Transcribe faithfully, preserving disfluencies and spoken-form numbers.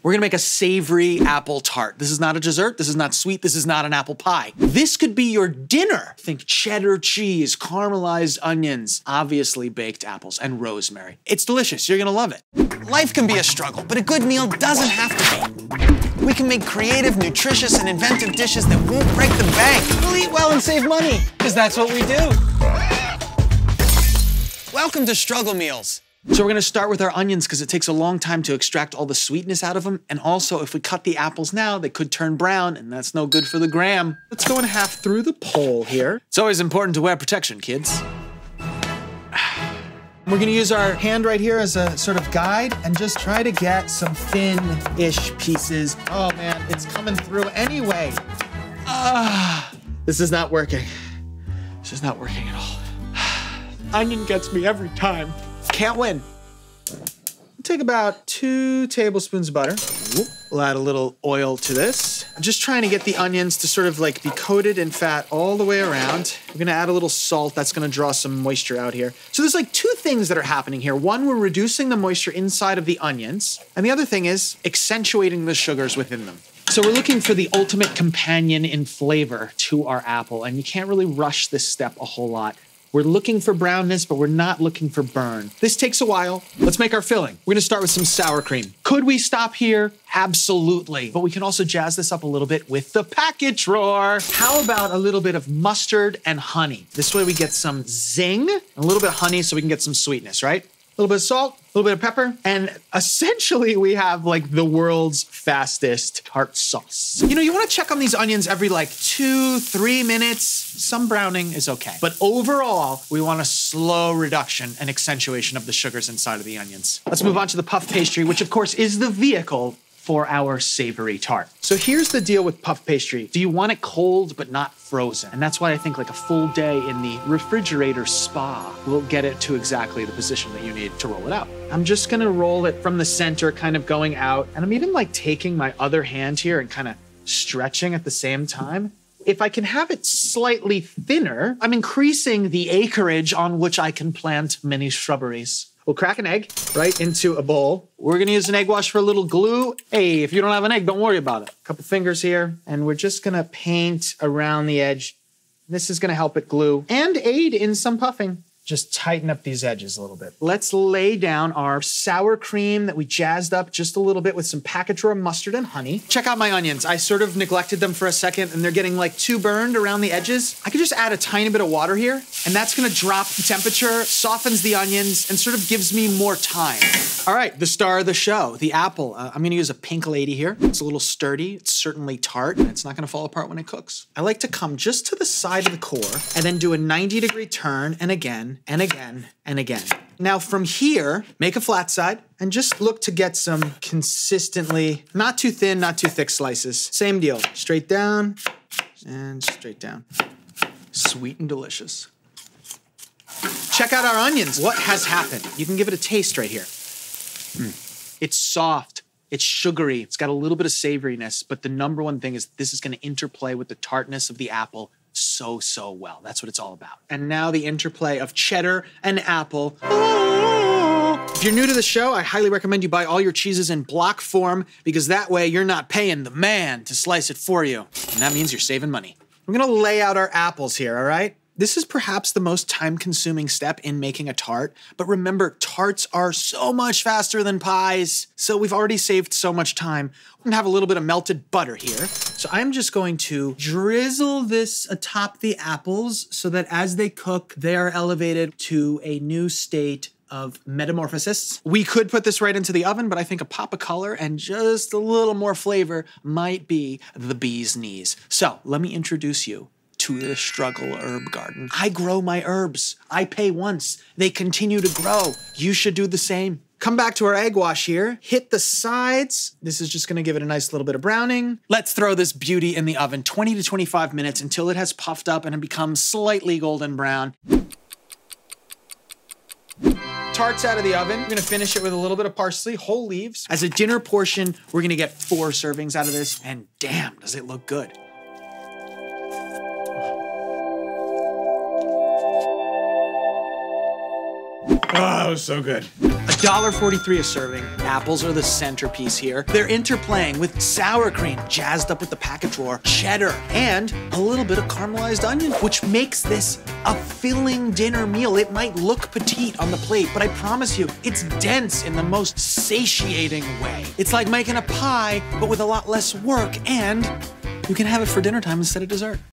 We're gonna make a savory apple tart. This is not a dessert, this is not sweet, this is not an apple pie. This could be your dinner. Think cheddar cheese, caramelized onions, obviously baked apples, and rosemary. It's delicious, you're gonna love it. Life can be a struggle, but a good meal doesn't have to be. We can make creative, nutritious, and inventive dishes that won't break the bank. We'll eat well and save money, because that's what we do. Welcome to Struggle Meals. So we're gonna start with our onions because it takes a long time to extract all the sweetness out of them. And also, if we cut the apples now, they could turn brown and that's no good for the gram. Let's go and half through the pole here. It's always important to wear protection, kids. We're gonna use our hand right here as a sort of guide and just try to get some thin-ish pieces. Oh man, it's coming through anyway. Ah, this is not working. This is not working at all. Onion gets me every time. Can't win. Take about two tablespoons of butter. We'll add a little oil to this. I'm just trying to get the onions to sort of like be coated in fat all the way around. We're gonna add a little salt. That's gonna draw some moisture out here. So there's like two things that are happening here. One, we're reducing the moisture inside of the onions. And the other thing is accentuating the sugars within them. So we're looking for the ultimate companion in flavor to our apple. And you can't really rush this step a whole lot. We're looking for brownness, but we're not looking for burn. This takes a while. Let's make our filling. We're gonna start with some sour cream. Could we stop here? Absolutely. But we can also jazz this up a little bit with the package drawer. How about a little bit of mustard and honey? This way we get some zing, and a little bit of honey so we can get some sweetness, right? A little bit of salt, a little bit of pepper, and essentially we have like the world's fastest tart sauce. You know, you wanna check on these onions every like two, three minutes. Some browning is okay. But overall, we want a slow reduction and accentuation of the sugars inside of the onions. Let's move on to the puff pastry, which of course is the vehicle for our savory tart. So here's the deal with puff pastry. Do you want it cold but not frozen? And that's why I think like a full day in the refrigerator spa will get it to exactly the position that you need to roll it out. I'm just gonna roll it from the center, kind of going out, and I'm even like taking my other hand here and kind of stretching at the same time. If I can have it slightly thinner, I'm increasing the acreage on which I can plant many shrubberies. We'll crack an egg right into a bowl. We're gonna use an egg wash for a little glue. Hey, if you don't have an egg, don't worry about it. A couple fingers here, and we're just gonna paint around the edge. This is gonna help it glue and aid in some puffing. Just tighten up these edges a little bit. Let's lay down our sour cream that we jazzed up just a little bit with some package raw mustard and honey. Check out my onions. I sort of neglected them for a second and they're getting like too burned around the edges. I could just add a tiny bit of water here and that's gonna drop the temperature, softens the onions, and sort of gives me more time. All right, the star of the show, the apple. Uh, I'm gonna use a Pink Lady here. It's a little sturdy, it's certainly tart, and it's not gonna fall apart when it cooks. I like to come just to the side of the core and then do a ninety degree turn, and again, and again, and again. Now from here, make a flat side and just look to get some consistently, not too thin, not too thick slices. Same deal, straight down and straight down. Sweet and delicious. Check out our onions, what has happened? You can give it a taste right here. Mm. It's soft, it's sugary, it's got a little bit of savoriness, but the number one thing is this is gonna interplay with the tartness of the apple so, so well. That's what it's all about. And now the interplay of cheddar and apple. Oh! If you're new to the show, I highly recommend you buy all your cheeses in block form because that way you're not paying the man to slice it for you. And that means you're saving money. We're gonna lay out our apples here, all right? This is perhaps the most time-consuming step in making a tart, but remember, tarts are so much faster than pies, so we've already saved so much time. We're gonna have a little bit of melted butter here. So I'm just going to drizzle this atop the apples so that as they cook, they are elevated to a new state of metamorphosis. We could put this right into the oven, but I think a pop of color and just a little more flavor might be the bee's knees. So let me introduce you to the Struggle herb garden. I grow my herbs. I pay once. They continue to grow. You should do the same. Come back to our egg wash here. Hit the sides. This is just gonna give it a nice little bit of browning. Let's throw this beauty in the oven twenty to twenty-five minutes until it has puffed up and it becomes slightly golden brown. Tarts out of the oven. We're gonna finish it with a little bit of parsley, whole leaves. As a dinner portion, we're gonna get four servings out of this, and damn, does it look good. Oh, that was so good. one dollar forty-three a serving. Apples are the centerpiece here. They're interplaying with sour cream, jazzed up with the package roar, cheddar, and a little bit of caramelized onion, which makes this a filling dinner meal. It might look petite on the plate, but I promise you, it's dense in the most satiating way. It's like making a pie, but with a lot less work, and you can have it for dinner time instead of dessert.